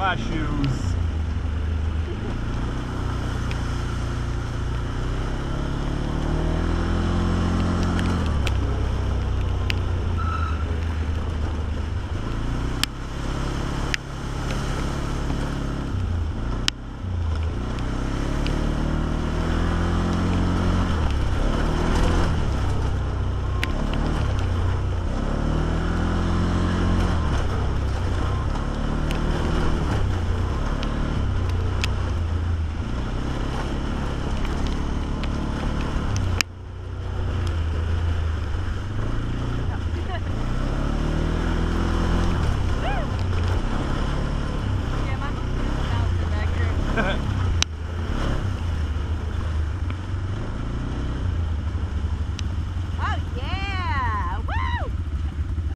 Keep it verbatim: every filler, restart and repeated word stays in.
my shoes.